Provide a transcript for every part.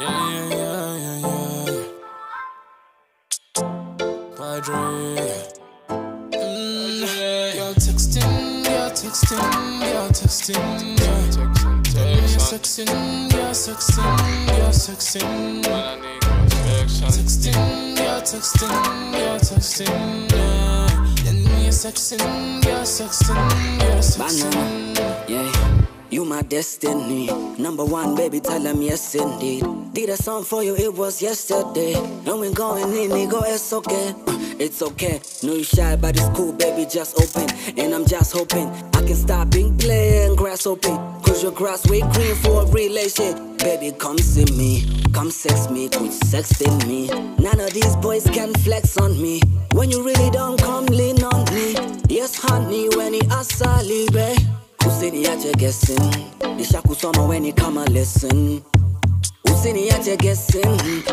You're sexting. You my destiny, number one, baby, tell them yes indeed. Did a song for you, it was yesterday. And we going in, nigga, it's okay. It's okay, no you shy, but it's cool, baby, just open. And I'm just hoping I can stop being playing grass open. Cause your grass way green for a relation. Baby, come see me, come sex me, quit sexting me. None of these boys can flex on me. When you really don't come lean on me. Yes, honey, when you are sally, babe. Usini yache guessing, nisha kusoma when you come and listen. Usini yache guessing,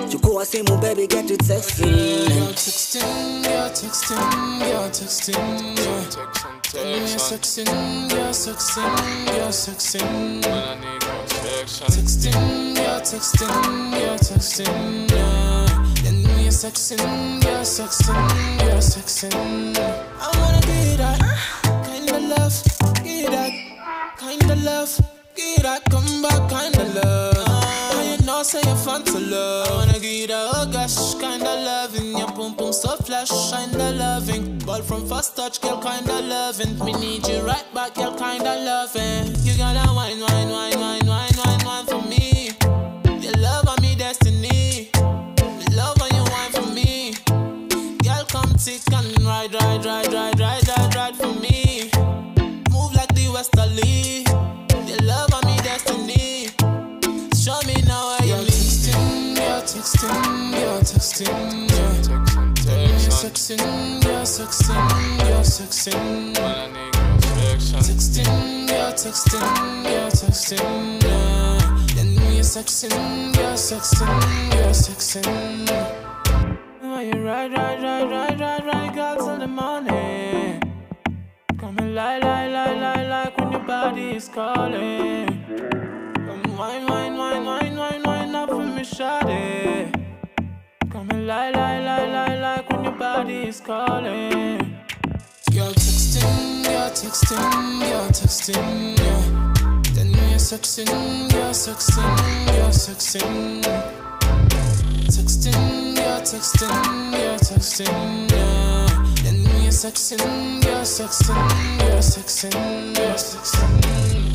chukua simu baby get to texting. You're texting. I wanna get that kind of love. Kinda love, get that come back, kinda love. You know, say you're fun to love. I wanna get that, oh gosh, kinda loving. Your boom boom so flash, kinda loving. Ball from first touch, girl, kinda loving. Me need you right back, girl, kinda loving. You gotta wine for me. Your love on me, destiny. Your love on you, wine for me. Girl, come tick and ride for me. Westerly, the love of me destiny. Show me now where you're texting, you're texting. Oh, you ride, girl, till the morning. Come and lie, when your body is calling. Come wine up for me, shawty. Come and lie, when your body is calling. You're texting, yeah. Then you're sexting. Texting, yeah. You're sexing, you're sexing, you're sexing, you're sexing.